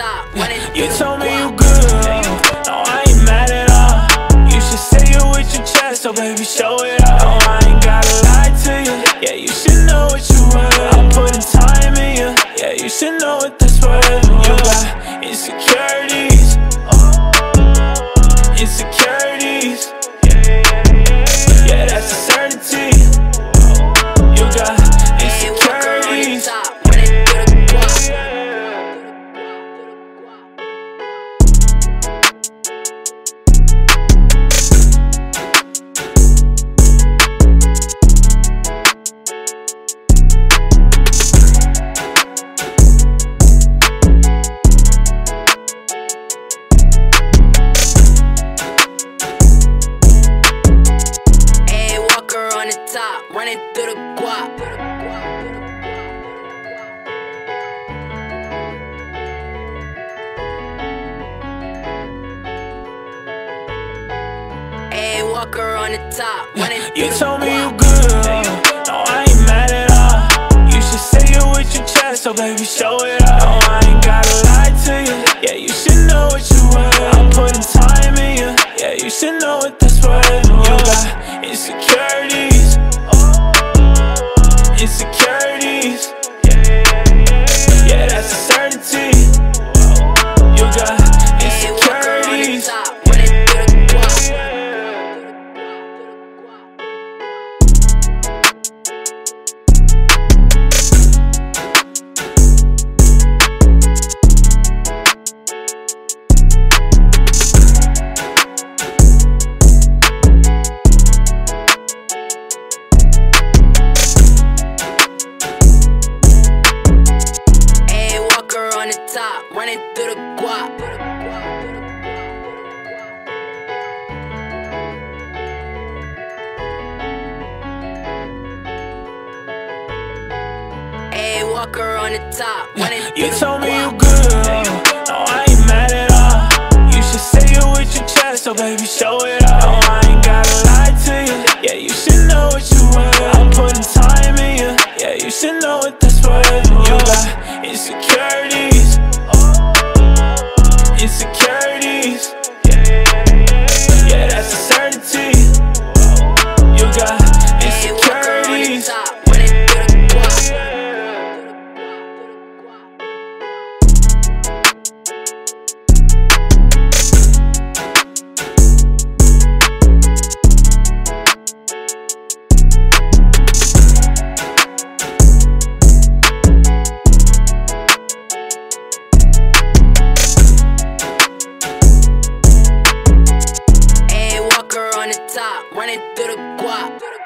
up. You told me you good, no, I ain't mad at all. You should say it with your chest, so baby, show it up. No, I ain't gotta lie to you, yeah, you should know what you worth. I'm putting time in you, yeah, you should know what that's worth. You got insecurities, insecurities, yeah, that's a certainty. You got insecurities. Running through the guap. Hey, Walker on the top. You told me you good, no, I ain't mad at all. You should say it with your chest, so baby, show it up. No, I ain't gotta lie to you, yeah, you should know what you worth. I'm putting time in you, yeah, you should know what that's worth. You got insecurities, insecurities, yeah, that's a certainty. You got insecurities. Running through the guap. Hey, Walker on the top. You told me you good, no, I ain't mad at all. You should say it with your chest, so baby, show it up. No, I ain't gotta lie to you, yeah, you should know what you worth. I'm putting time in you, yeah, you should know what that's worth. You got insecurities, insecurities, yeah, that's a certainty. You got insecurities. Running through the guap.